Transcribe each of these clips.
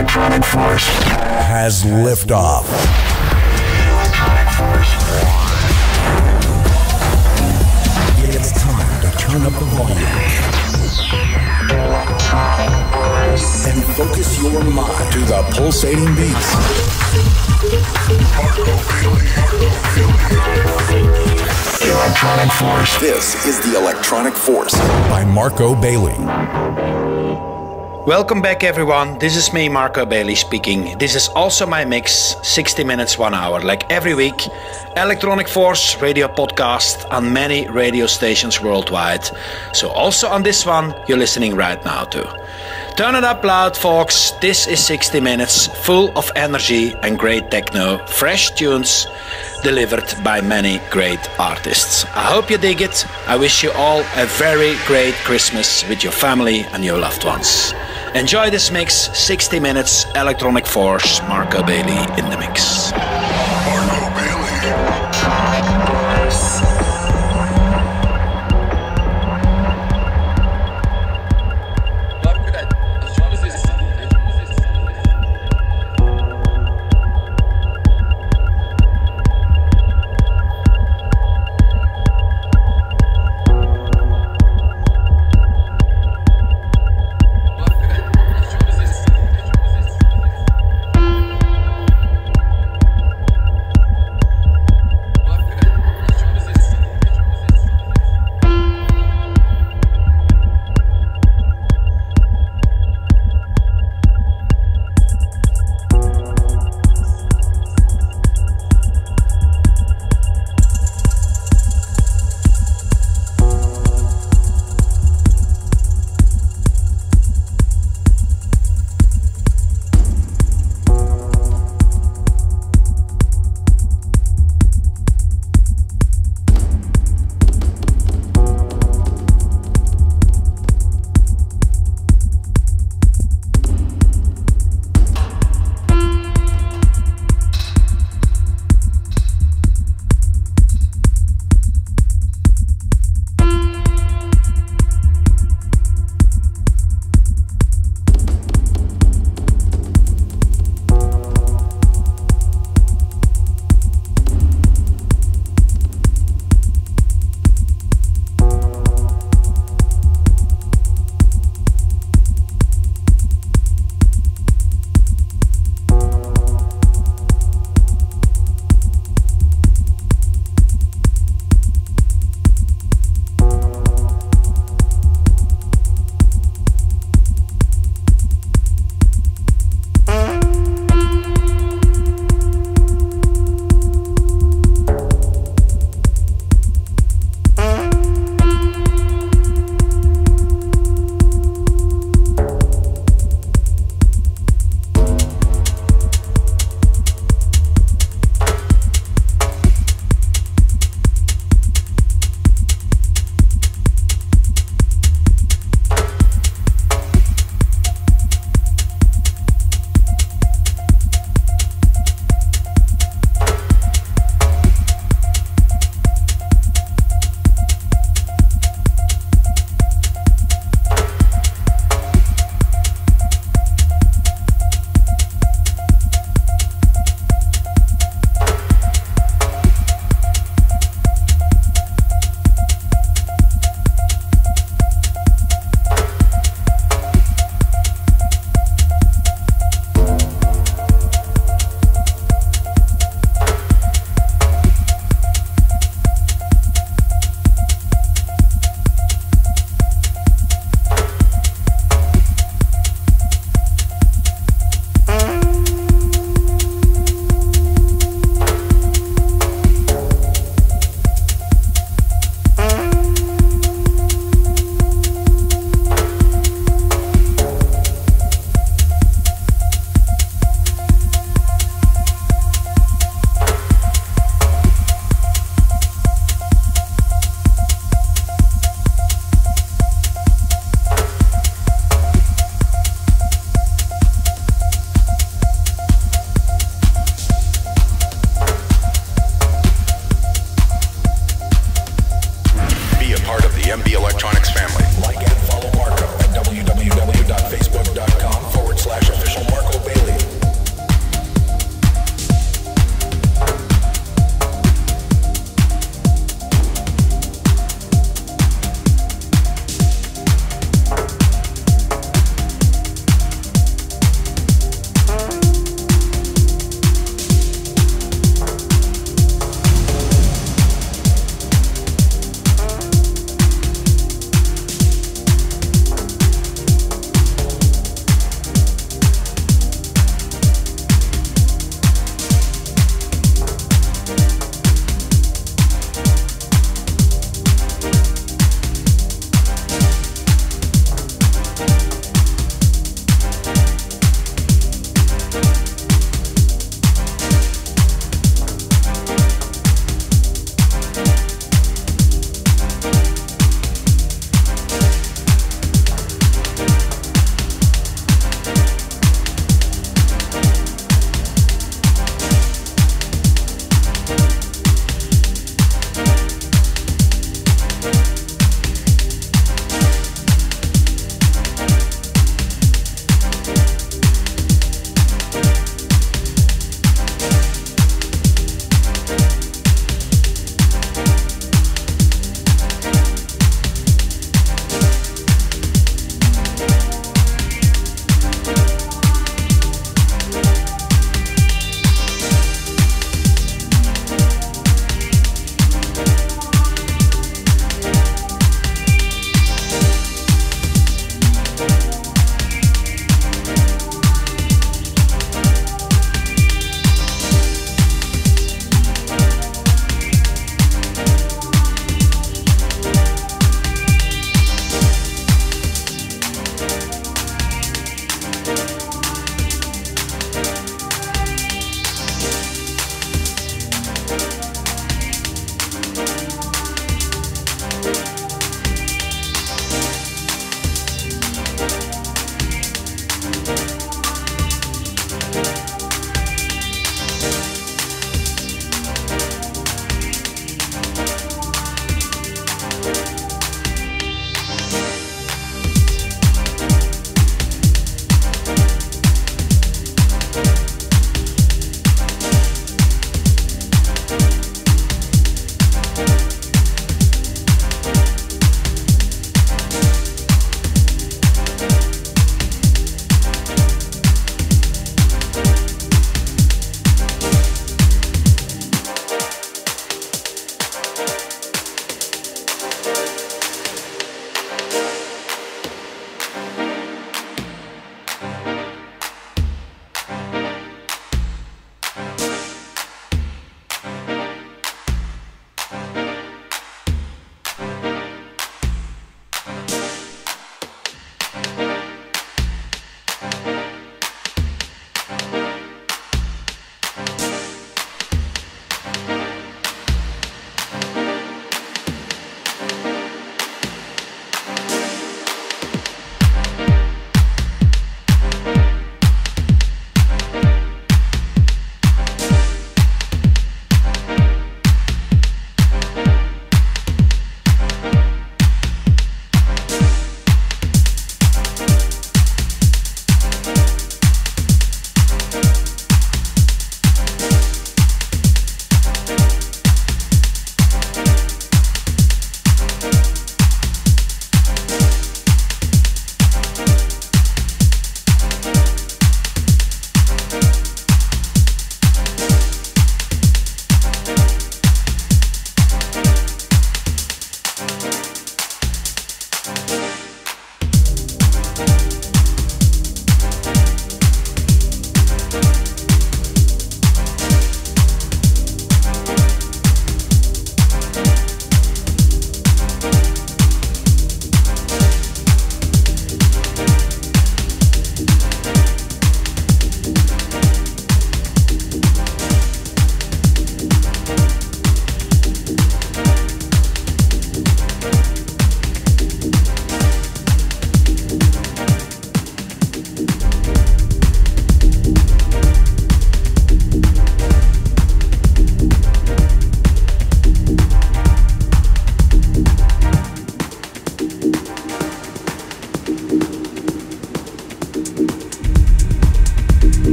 Electronic Force has liftoff. It's time to turn up the volume. Electronic Force. And focus your mind to the pulsating beats. Electronic Force. This is the Electronic Force by Marco Bailey. Welcome back everyone, this is me, Marco Bailey speaking. This is also my mix, 60 minutes, 1 hour, like every week. Electronic Force radio podcast on many radio stations worldwide. So also on this one, you're listening right now too. Turn it up loud, folks. This is 60 minutes, full of energy and great techno, fresh tunes delivered by many great artists. I hope you dig it. I wish you all a very great Christmas with your family and your loved ones. Enjoy this mix, 60 minutes, Electronic Force, Marco Bailey in the mix. Marco Bailey.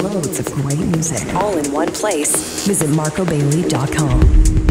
and loads of great music, all in one place. Visit MarcoBailey.com.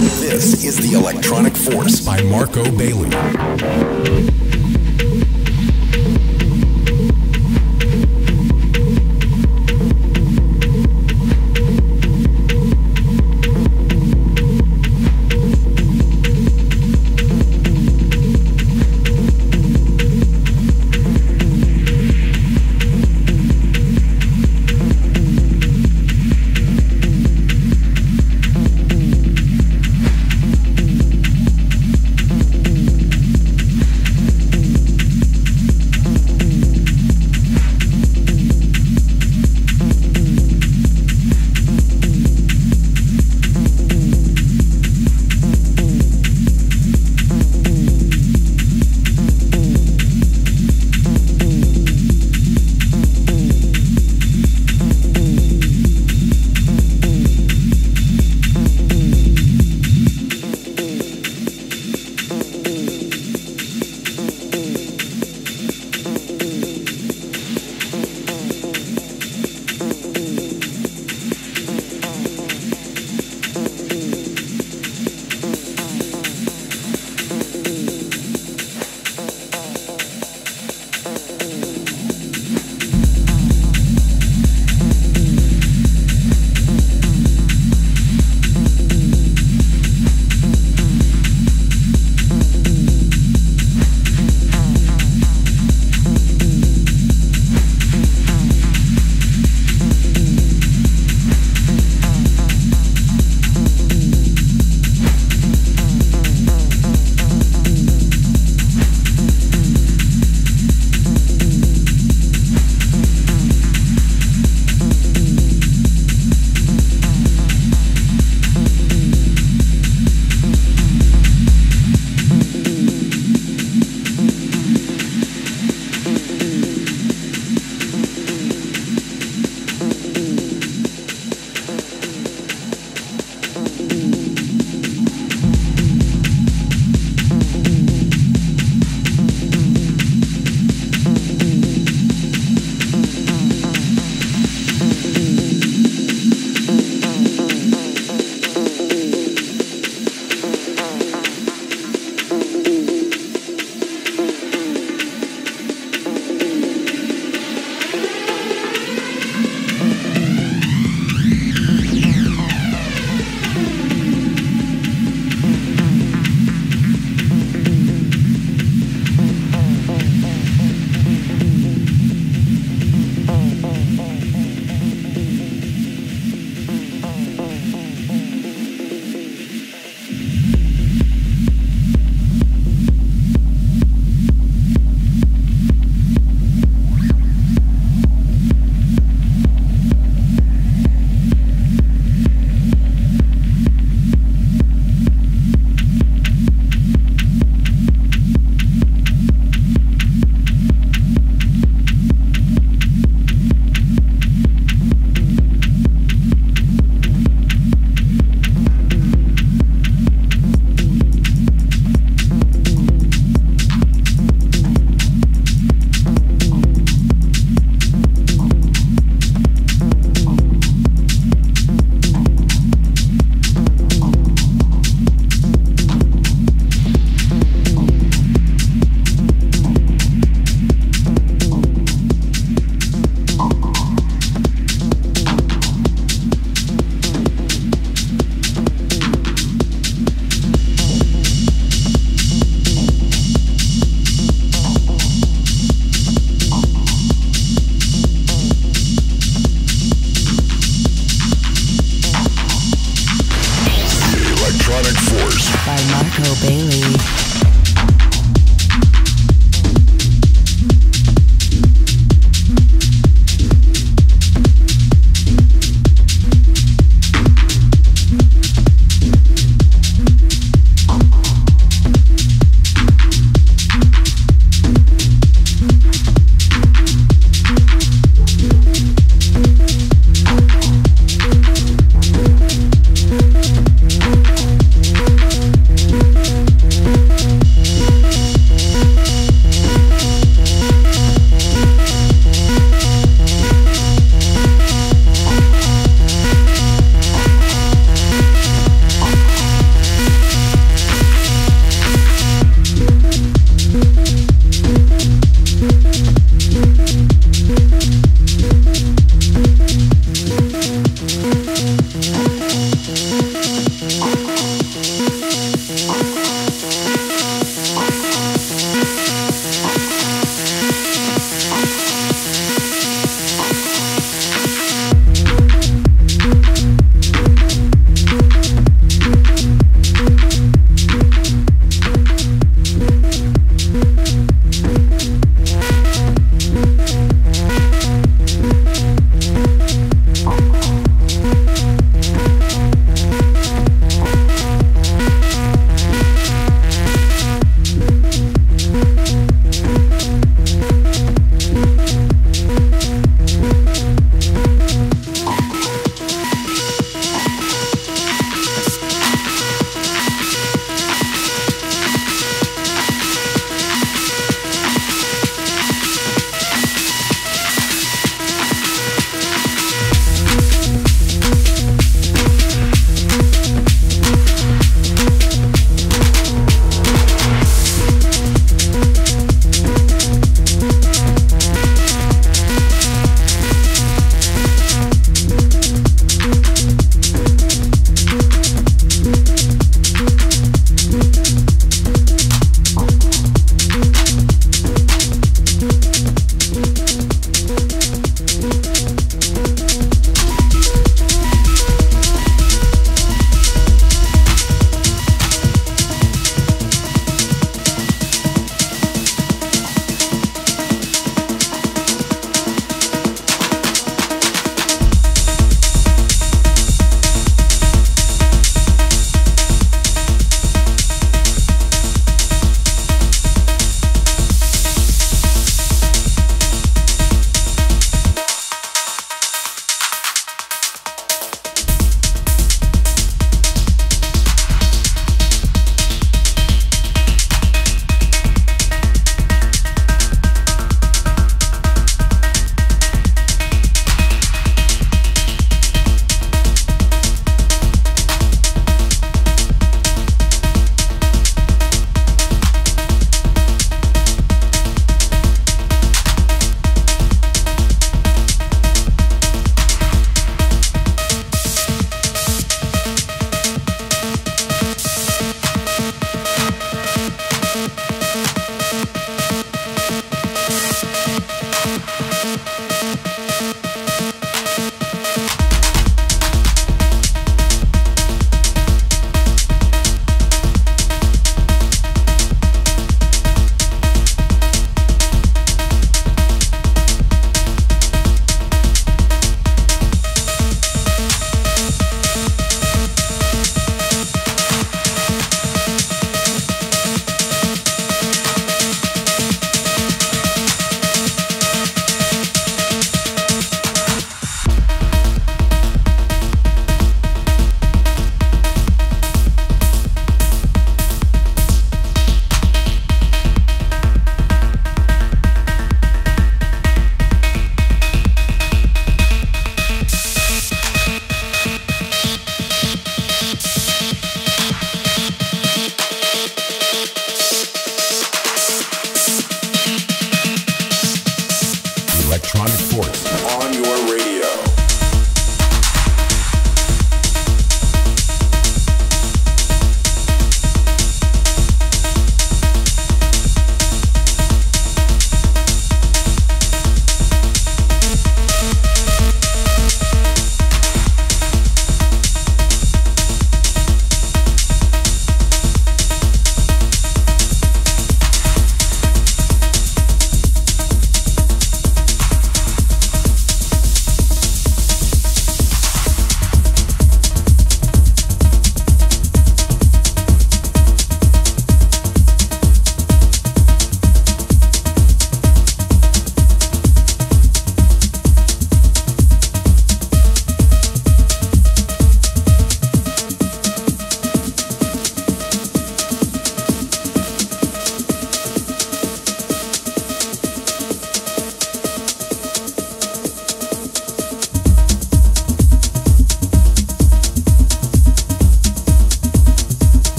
This is the Elektronic Force by Marco Bailey.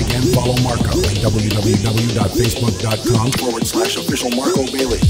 Again, follow Marco at www.facebook.com/official Marco Bailey.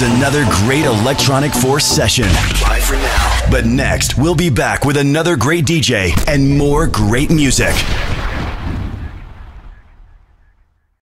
was another great Electronic Force session. Bye for now. But next, we'll be back with another great DJ and more great music.